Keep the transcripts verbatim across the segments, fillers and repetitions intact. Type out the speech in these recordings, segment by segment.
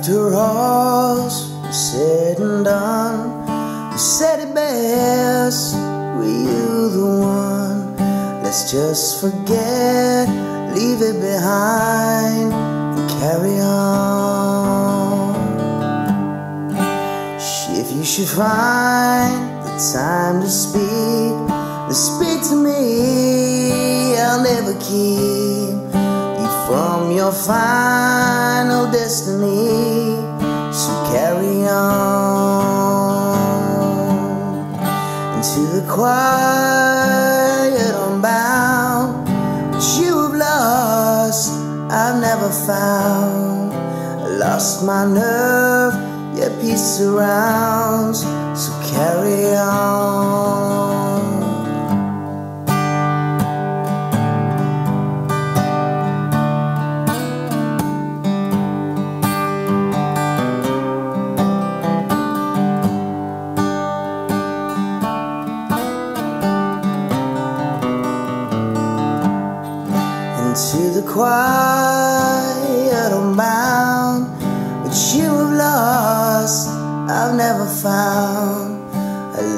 after all's said and done. You said it best, were you the one? Let's just forget, leave it behind, and carry on. If you should find the time to speak, to speak to me, I'll never keep from your final destiny, so carry on into the quiet unbound. What you have lost, I've never found. I lost my nerve, your peace surrounds, so carry on. To the quiet unbound, what you have lost, I've never found. I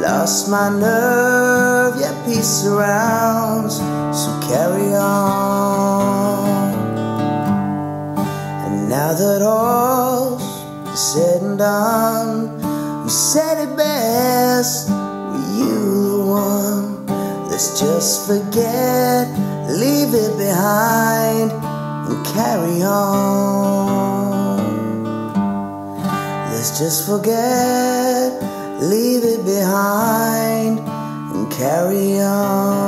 lost my nerve, yet peace surrounds, so carry on. And now that all's said and done, you said it best, were you the one? Let's just forget, leave it behind, and carry on. Let's just forget, leave it behind, and carry on.